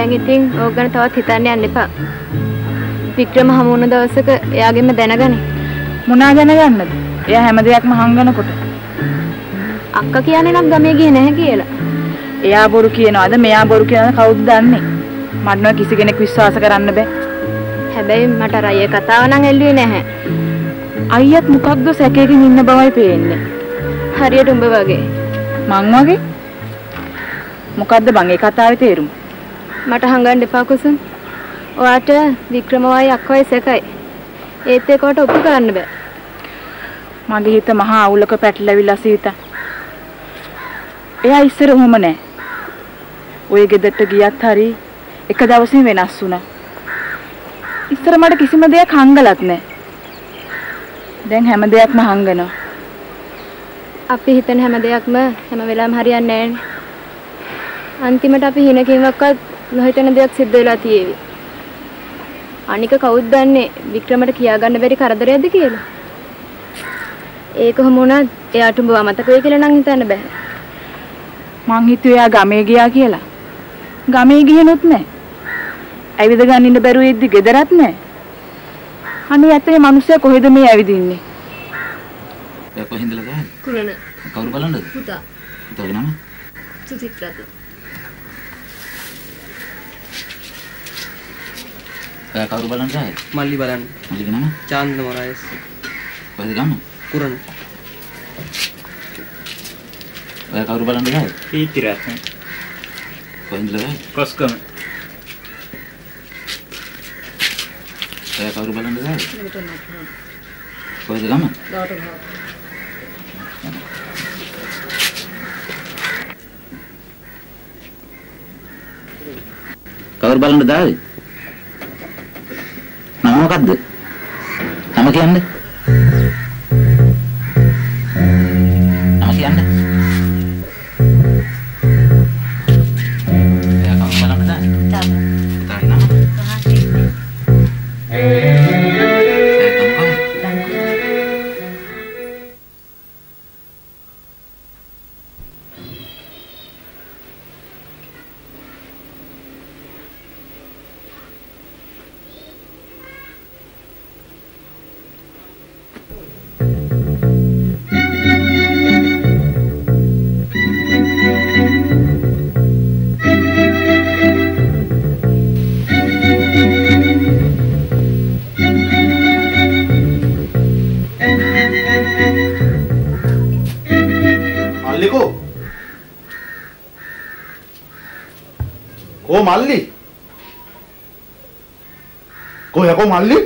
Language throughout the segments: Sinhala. දැන් ඕගන තවත් හිතන්න යන්න එපා. වික්‍රම හමු වුණ දවසක එයාගෙම දැනගනේ. මොනා දැනගන්නද? එයා හැම දෙයක්ම හංගනකොට. අක්කා කියන්නේ නම් ගමේ ගියේ නැහැ කියලා. එයා බොරු කියනවාද මෙයා බොරු කියනවාද කවුද දන්නේ? මට නෝ කිසි කෙනෙක් විශ්වාස කරන්න බෑ. හැබැයි මට අර අයියේ කතාව නම් ඇල්ලුවේ නැහැ. අයියත් මොකක්ද සැකයකින් ඉන්න බවයි පේන්නේ. හරියට උඹ වගේ. මං වගේ? මොකද්ද බං ඒ කතාවේ තේරුම? මට හංගන්න එපා කුසුම්. ඔයාට වික්‍රමවයි අක්කවයි සැකයි. ඒත් ඒකට ඔප්පු කරන්න බෑ. මගේ හිත මහා අවුලක පැටලවිලා සීතා. එයා ඉස්සර උමම නෑ. ඔය ගෙදරට ගියත් හරි එක දවසින් වෙනස් වුණා. ඉස්සර මට කිසිම දෙයක් හංගලත් නෑ. දැන් හැම දෙයක්ම හංගනවා. අපි හිතන හැම දෙයක්ම හැම වෙලාවෙම හරියන්නේ නෑනේ. අන්තිමට අපි හිනකින්වත්වත් නොහිතන දෙයක් සිද්ධ වෙලා තියෙවි. අනික කවුද දන්නේ වික්‍රමට කියාගන්න බැරි කරදරයක්ද කියලා. ඒක කොහොමුණත් එයාට උඹව මතක වෙයි කියලා නම් හිතන්න බෑ. මං හිතුවේ එයා ගමේ ගියා කියලා. ගමේ ගිහිනුත් නෑ. ඇවිද ගන්න ඉන්න බැරුව ඉද්දි ගෙදරත් නෑ. අනේ ඇත්තේ මිනිස්සු කොහෙද මේ ඇවිදින්නේ? ඔය කොහෙන්දලා ගහන්නේ? කුරණ. කවුරු බලන්නද? පුතා. පුතාගේ නම? සුචිත්‍රාද. කවුරු බලන්න ආයේ? මල්ලි බලන්න. මල්ලිගේ නම? චාන්ද මොරායස්. කොහෙද ගම? කුරණ. ඔයා කවුරු බලන්න ආයේ? පීතිරත්න. කොහෙන්ද ගියේ? කොස්කම. ඔයා කවුරු බලන්න ආයේ? කොහෙද ගම? ඩාටර් හා. කවුරු බලන්න ආයේ? මොකද්ද? තම කියන්නේ? තම කියන්නේ? එයා කවුද බලන්නද? තම. පුතාගේ නම? සහාය. माली को यको माली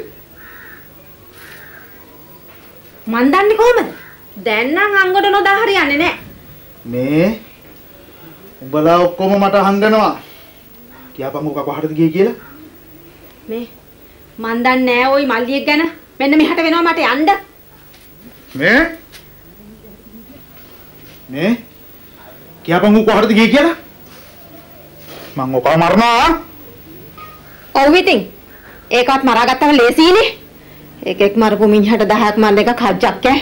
मंदान्नी කොහමද දැන් නම් අංගොඩ නොදා හරියන්නේ නැහැ මේ උඹලා ඔක්කොම මට හංගනවා කියපන් උක කොහටද ගියේ කියලා මේ මන් දන්නේ නැහැ ওই මල්ලියෙක් ගැන මෙන්න මෙහාට වෙනවා මට යන්න මේ මේ කියපන් උක කොහටද ගියේ කියලා मंगो का मरना ओविटिंग एक हाथ मारा गत्ता लेसी ने एक एक मार भूमिन हट दा हाथ मारने का खाद जग के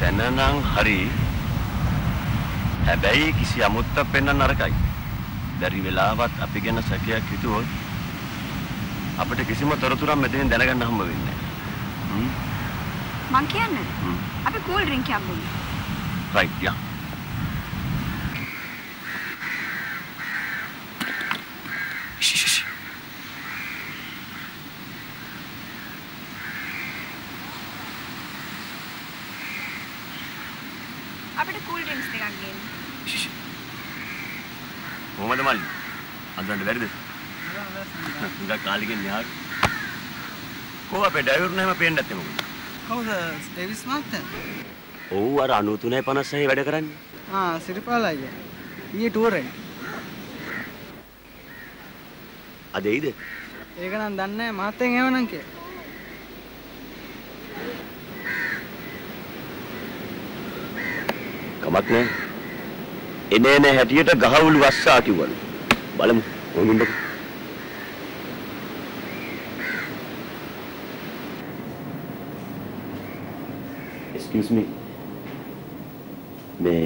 Tenenang hari, hebai kisi amutta penan narakai. Dari belawat api kena sakya gitu hot. Apa itu kisi mau teruturan metin denakan nama binnya. Mangkian? Apa cool drink yang beli? Right ya. लेकिन यार को अपे ड्राइवर ने हम पेन देते मगो कौन सा डेविस मारते ओ यार अनु तूने 50 ही වැඩ කරන්නේ हां සිරිපාල අයියා ඊයේ ටූර් එක අද එයිද ඒක නම් දන්නේ නැහැ මාතෙන් එවනම් කිය කමක් නැහැ එනේන හැටියට ගහවුළු වස්සා කිව්වලු බලමු මොනින්ද Excuse me. मैं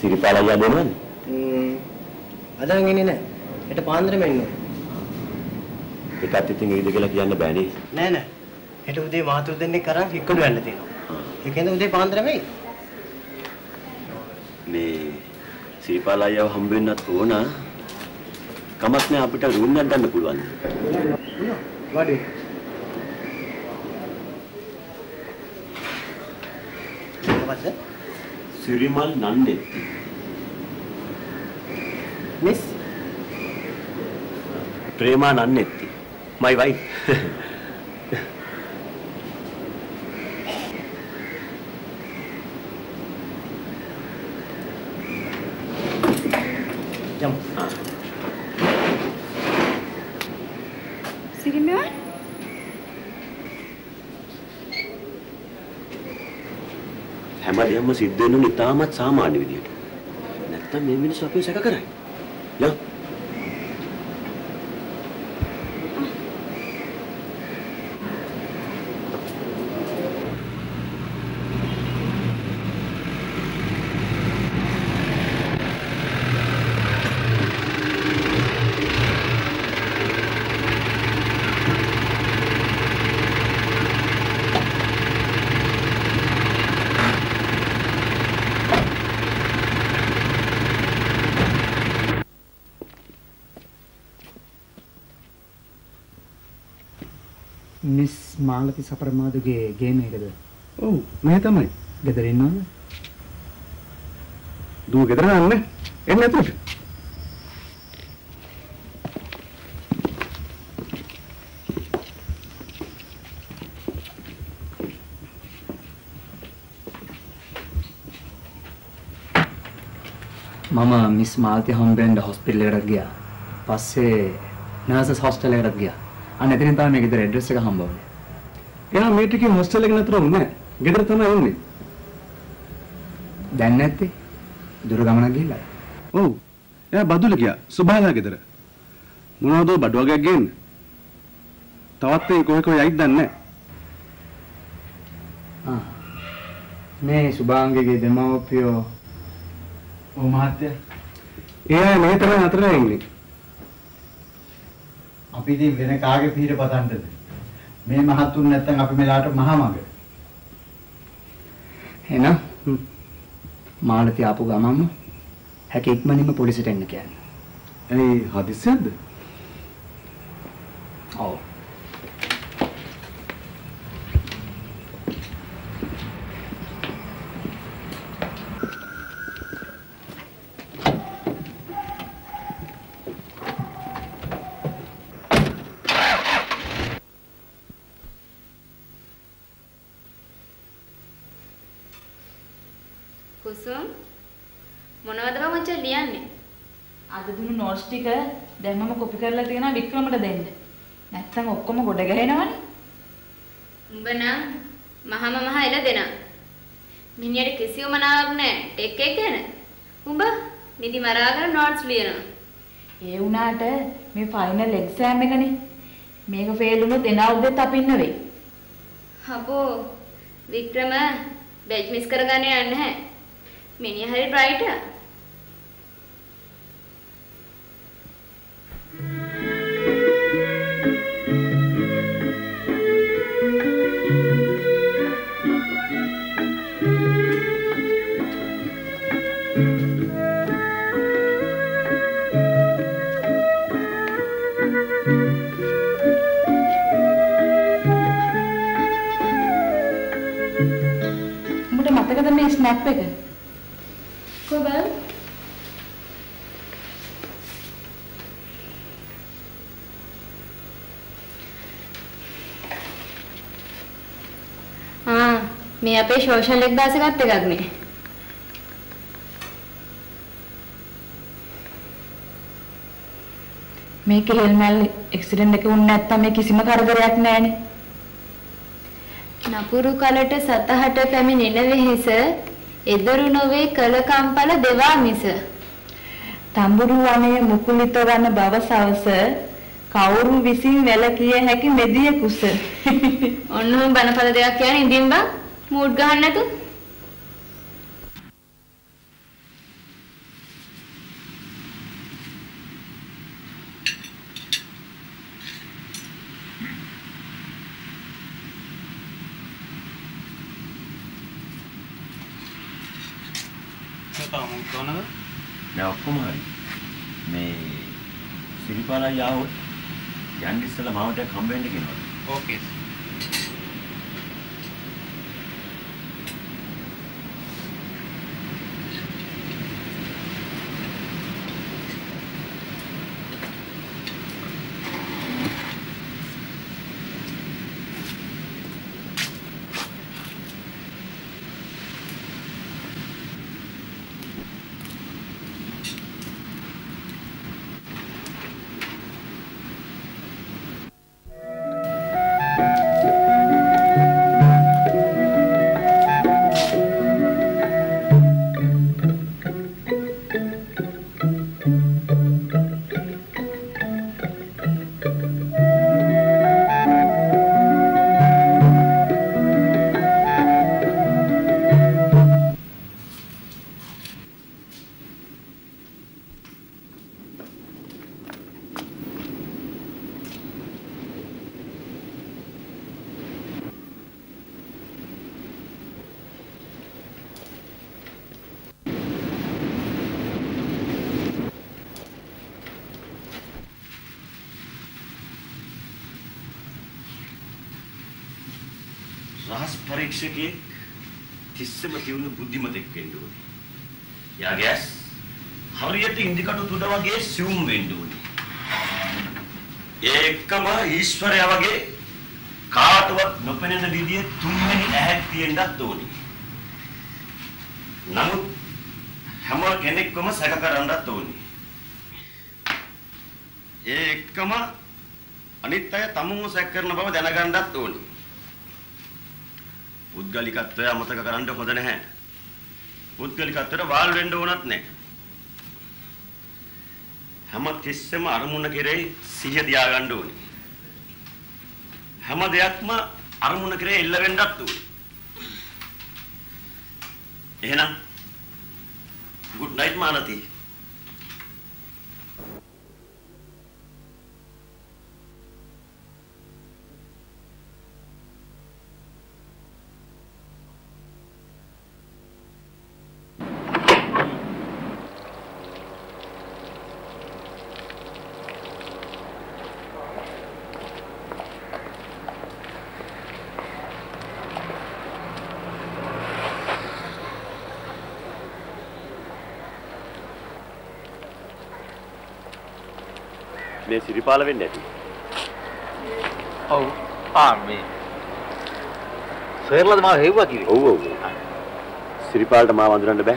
सिरिपाला या बोल रहा हूँ। अदर नहीं ना। ये तो 15 महीने। इकाती तीन इधर के लग जाने बैनी। नहीं ना। ये तो उधर वहाँ तो उधर ने करां हिक्कड़ बैन देते हो। ये कहने उधर 15 में। मैं सिरिपाला या हम भी ना तो ना। कमस में आप इटा रूम में अंदर न पुलवाने। वाड़ी। सिरिमल नंदे मिस प्रेमा नंदे माय वाइफ जम सिरिमल හැමදේම සිද්ධ වෙනුනේ ඉතාමත් සාමාන්‍ය විදියට. නැත්තම් මේ මිනිස්සු අපිව සැක කරයි. ලා. मालती सपरमादु के गेम है किधर? ओह मैं तो मैं किधर इन्ना है? दूर किधर है अन्ने? इन्ने तो मामा मिस मालती हम बैंड हॉस्पिटल लग गया, पास से नर्सेस हॉस्टल लग गया, अन्य दिन तार में किधर एड्रेस का हम बोले यहाँ मेट की हॉस्टल लेकिन तो रहूँ ना गिदर तो ना रहूँ नहीं दान नहीं थे दुर्गामना गिला ओ यार बादू लग गया सुबह था गिदर मुना दो बादू आ गया गेन तावते कोई कोई आयत दान नहीं हाँ नहीं सुबह आंगे के दिमाग पियो ओ मात्या यार नहीं तो मैं आतरा रहेंगे अभी दिन मैंने कहा कि फिर बताने दे मैं महातुन नेता आप मेरा आटा महामागे है ना मारते आपको गामामा है कि एक महीने में पुलिस टेंड किया है ये हादिसे द ओ ටික දැන් මම කොපි කරලා තියෙනවා වික්‍රමට දෙන්න. නැත්තම් ඔක්කොම ගොඩ ගැහෙනවනේ. උඹ නම් මහම මහ එල දෙනා. මිනිහට කිසිම මනාවක් නැහැ ටෙක් එක ගැන. උඹ නිදි මරාගෙන නෝට්ස් ලියනවා. ඒ වුණාට මේ ෆයිනල් එක්සෑම් එකනේ. මේක ෆේල් වුණොත් එන අවුද්දත් අපි ඉන්න වෙයි. හබෝ වික්‍රම बैच मिस करगाने आना है मेनी हरी ब्राइट है पे कोई बात हाँ मैं आप शोषण एक दास करते कागने मैं के हेलमेल एक्सीडेंट के उन्ने अत्ता मैं किसी में कार कर रखना है नपुरु कालटे सतहट पैमी निलवे हैं सर इधर उन्होंने कल काम पाला देवा मिसर तंबुरु वाने मुकुलितो वाने बाबा सावसर काउरू विसीम वेला किये है कि मेदिये कुसर उन्होंने बना पाला देगा क्या नहीं दिन बा मूड गहना तू याहू यांडिस से लमावट एक हम बैंड की नोट ओके के තිස්ස මතිවුණු බුද්ධිමතෙක් වෙන්න ඕනේ. යාගැස් හරියට ඉන්දිකටු තුඩ වගේ සිවුම් වෙන්න ඕනේ. ඒකම ඊශ්වරයා වගේ කාටවත් නොපෙනෙන විදිය තුන්වෙනි ඇහක් තියෙන්නත් ඕනේ. නමුත් හැම කෙනෙක්ම සැක කරන්නත් ඕනේ. ඒකම අනිත් අය තමුන්ව සැක කරන බව දැනගන්නත් ඕනේ. උද්ගලිකත්වය අමතක කරන්න හොඳ නැහැ. උද්ගලිකත්වයට වාල් වෙන්න ඕනත් නැහැ. හැමතිස්සෙම අරමුණ කෙරෙහි සිහිය දියා ගන්න ඕනේ. හැම දෙයක්ම අරමුණ කෙරෙහි එල්ල වෙන්නත් ඕනේ. එහෙනම් good night මානති. सिरिपाल वेन्ने ओह आमी सेरला माव हेवा किवे ओह ओह सिरिपालට මාව අඳුරන්න බෑ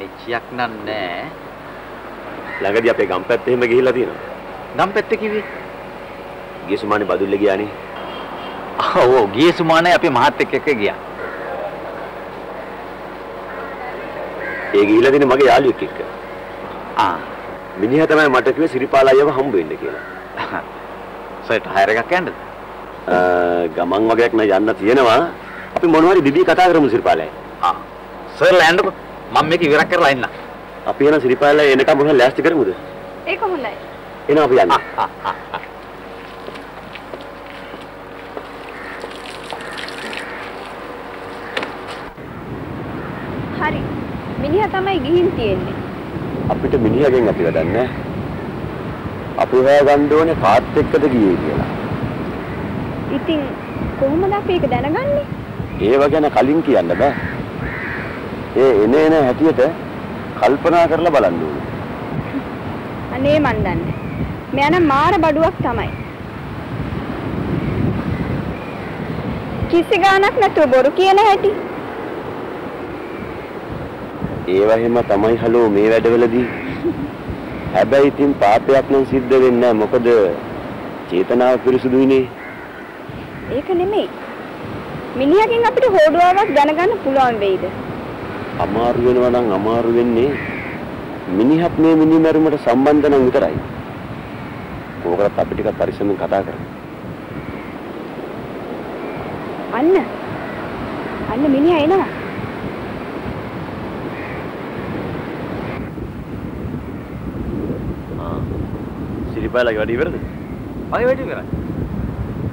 මෙච්චියක් නන්නේ ළඟදී අපේ ගම් පැත්තේ එහෙම ගිහිල්ලා තියෙනවා ගම් පැත්තේ කිවි ගියසුමානේ බදුල්ලේ ගියානේ ආ ඔව් ගියසුමානේ අපේ මහත් එක්ක ගියා ඒ ගිහිල්ලා තියෙන මගේ යාළුවෙක් එක්ක ආ මිනිහා තමයි මට කිව්වේ සිරිපාල අයව හම්බ වෙන්න කියලා. සයිට් හයර එකක් යන්නද? ගමන් වගේක් නෑ යන්න තියෙනවා. अभी मनवारी बीबी कथाक्रम सिरपाल सर लैंड को मम्मी की विराकर लाइन ना अभी ये ना सिरपाल ये नेका मुझे लास्ट कर मुझे एक हम लाए ये ना अभी आने हरी मिनी आता मैं गिन तीन ने अभी तो मिनी आगे ना पिला डन है अभी है गंदों ने खाद देख कर तो गिये दिया ना इतने කොහොමද අපි ඒක දැනගන්නේ? ඒව ගැන කලින් කියන්න බෑ. ඒ එනේන හැටියට කල්පනා කරලා බලන්න ඕනේ. අනේ මන් දන්නේ. මෙයානම් මාර බඩුවක් තමයි. කිසි ගානක් නැතුව බොරු කියන හැටි. ඒව එහෙම තමයි හලෝ මේ වැඩවලදී. හැබැයි තින් පාපයක් නම් සිද්ධ වෙන්නේ නැහැ. මොකද චේතනාව පිරිසුදුයිනේ. ඒක නෙමෙයි මිනිහකින් අපිට හොඩුවාවක් දැනගන්න පුළුවන් වෙයිද අමාරු වෙනවා නම් අමාරු වෙන්නේ මිනිහත් මේ මිනිමරුමට සම්බන්ධ නම් විතරයි ඕකට අපි ටිකක් පරිස්සමෙන් කතා කරමු අන්න අන්න මිනිහා එනවා ආ සිරිපාලගේ වැඩි ඉවරද අය වැඩි ඉවරයි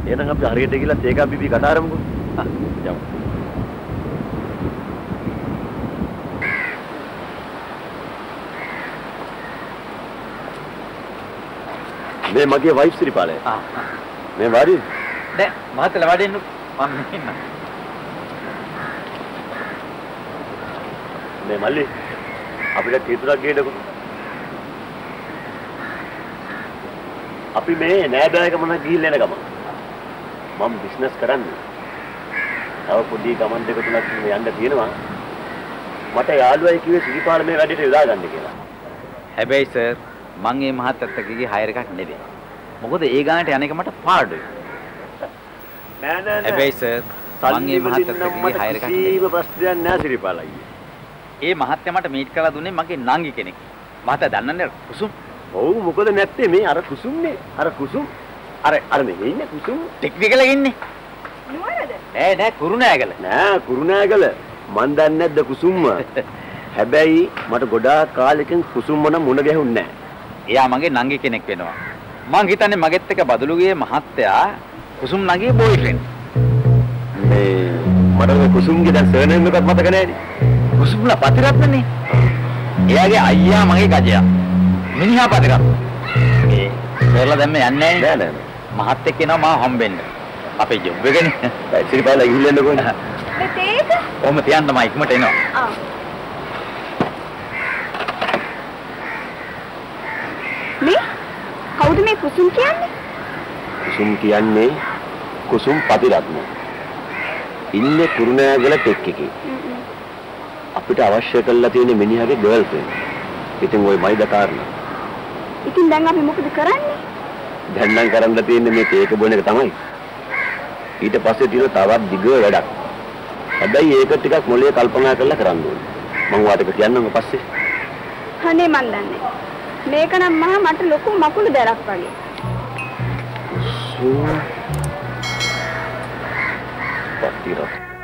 ये ना आप हरिये टेकिला तेका बीबी कटा रहे हमको जाओ मैं मगे वाइफ सिरिपाले मैं वारी नहीं मात लवाड़ी नु मम्मी ना मैं माली आप इधर कितना गेट को आप ही मैं नया बैग का मना घी लेने का मन मम बिजनेस करන්නේ. තව පොඩි ගමන් දෙක තුනක් මේ යන්න තියෙනවා. මට යාළුවයි කිව්වේ සිරිපාල මේ වැඩේට යොදා ගන්න කියලා. හැබැයි සර් මං මේ මහත්තයාගේ හයර් එකක් නෙවෙයි. මොකද ඒ ගානට යන එක මට පාඩුයි. නෑ නෑ හැබැයි සර් මං මේ මහත්තයාගේ හයර් එකක් නෙවෙයි. ජීව ප්‍රශ්නයක් නෑ සිරිපාල අයියේ. ඒ මහත්තයා මට මීට් කරලා දුන්නේ මගේ නංගි කෙනෙක්. මහත්තයා දන්නන්නේ කුසුම්. ඔව් මොකද නැත්තේ මේ අර කුසුම්නේ. අර කුසුම් अरे अरे नहीं ना कुछ टेक्निकल है किन्हीं नुआ ना दे नहीं नहीं कुरुना आगल है मंदन ने द कुसुम है भाई मट गोड़ा काल लेकिन कुसुम मना मुन्ना गया उन्ने या माँगे नांगी किन्हें क्या ना माँगी ताने माँगे ते का बदलोगे महात्या कुसुम नांगी बॉयफ्रेंड मैं मरा कुसुम के दर सहने में कब मत करने कुसुम ना पातिरात में नहीं ये आगे आइया माँगे काजिया मिनिया पातिरात सेला दम में अन्ने नहीं महात्ते के ना माँ हम बेन आप एक जब बेगन सिर्फ बाल यूले लोगों ना बेटेक ओ मत यान तो माइक मत ऐनो मैं काउंट में कुसुम कियान में कुसुम पातिरात में इल्ले कुरुने गलत टेक की आप इटा आवश्यक कल्ला तीने मिनी आगे गर्लफ्रेंड इतने वो माय दकार ना इतने दंगा भी मुक्त कराने धन्ना करन लती ने मैं केक बोने का තමයි ඊට පස්සේ තියෙන තවත් දිග වැඩක් හැබැයි ඒක ටිකක් මොලේ කල්පනා කරලා කරන්න ඕනේ මම වාටක කියන්නම් ඊපස්සේ අනේ මන් දන්නේ මේක නම් මහා මට ලොකු මකුළු දැලක් වගේ සෝ පටිරක්